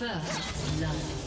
First love.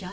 Shut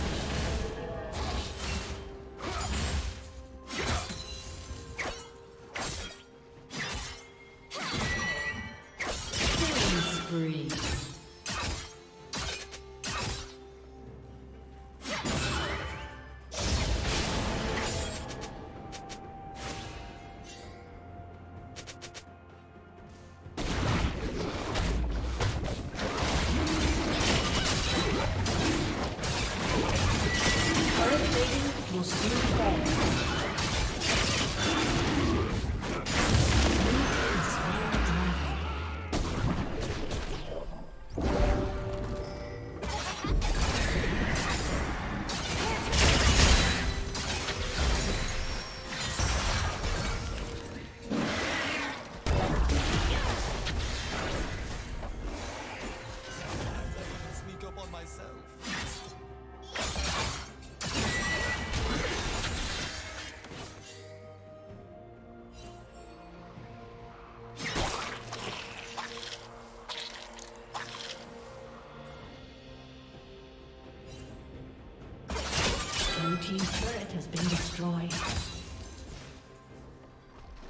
Team's turret has been destroyed.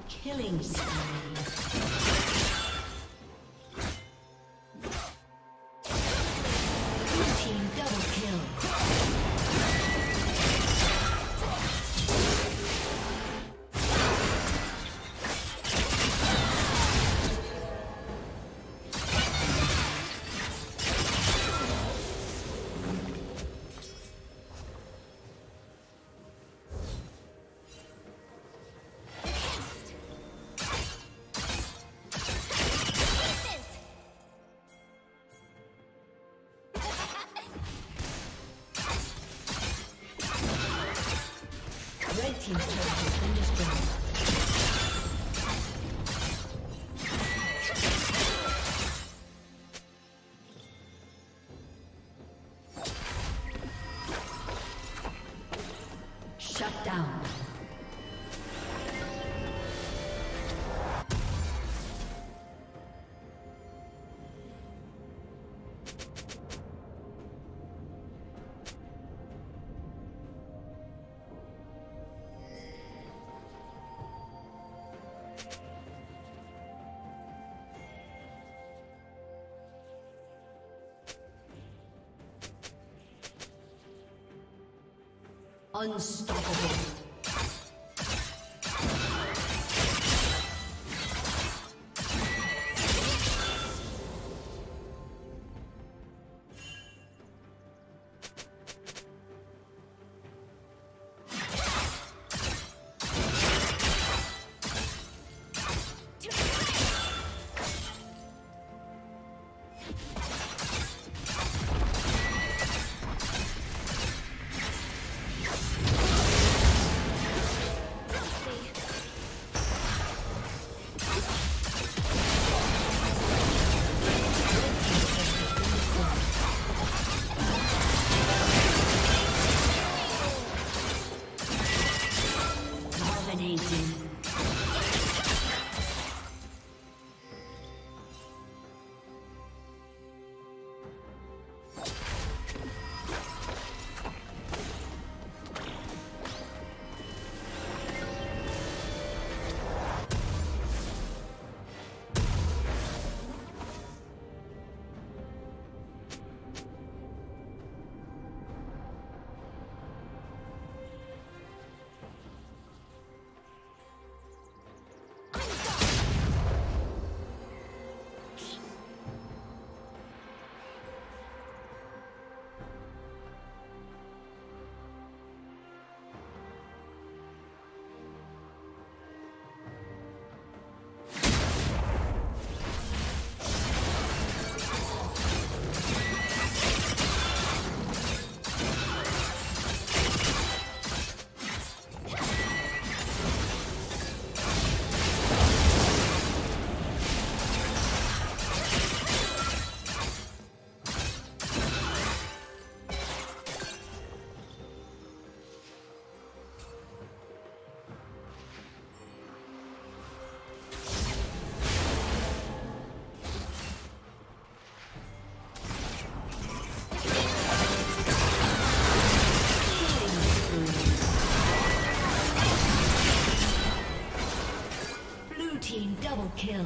Killing spree. Blue team double kill. Team's turret has been destroyed. Unstoppable. kill.